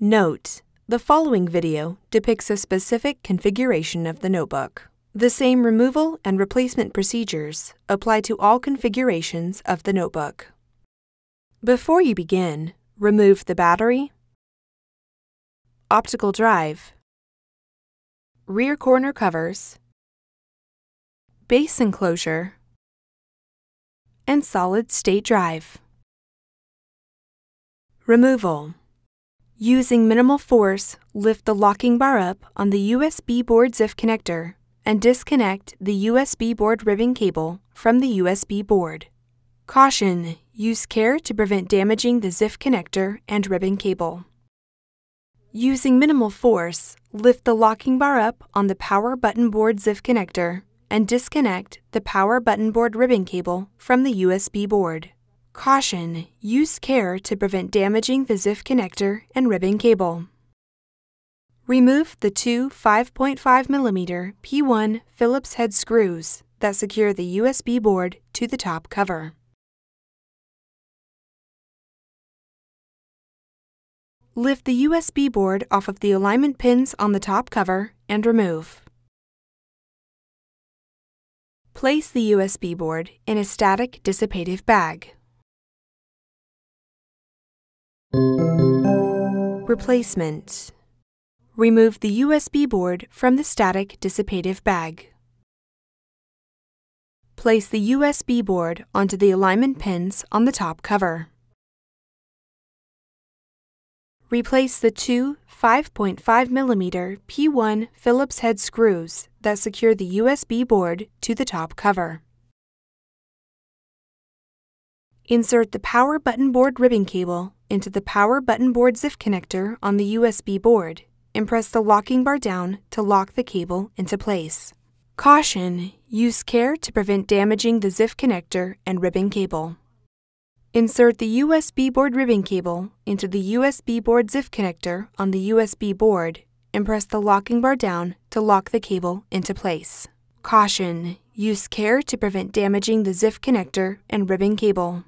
Note: the following video depicts a specific configuration of the notebook. The same removal and replacement procedures apply to all configurations of the notebook. Before you begin, remove the battery, optical drive, rear corner covers, base enclosure, and solid-state drive. Removal. Using minimal force, lift the locking bar up on the USB board ZIF connector and disconnect the USB board ribbon cable from the USB board. Caution! Use care to prevent damaging the ZIF connector and ribbon cable. Using minimal force, lift the locking bar up on the power button board ZIF connector and disconnect the power button board ribbon cable from the USB board. Caution! Use care to prevent damaging the ZIF connector and ribbon cable. Remove the two 5.5mm P1 Phillips head screws that secure the USB board to the top cover. Lift the USB board off of the alignment pins on the top cover and remove. Place the USB board in a static dissipative bag. Replacement. Remove the USB board from the static dissipative bag. Place the USB board onto the alignment pins on the top cover. Replace the two 5.5mm P1 Phillips head screws that secure the USB board to the top cover. Insert the power button board ribbon cable into the power button board ZIF connector on the USB board and press the locking bar down to lock the cable into place. Caution! Use care to prevent damaging the ZIF connector and ribbon cable. Insert the USB board ribbon cable into the USB board ZIF connector on the USB board and press the locking bar down to lock the cable into place. Caution! Use care to prevent damaging the ZIF connector and ribbon cable.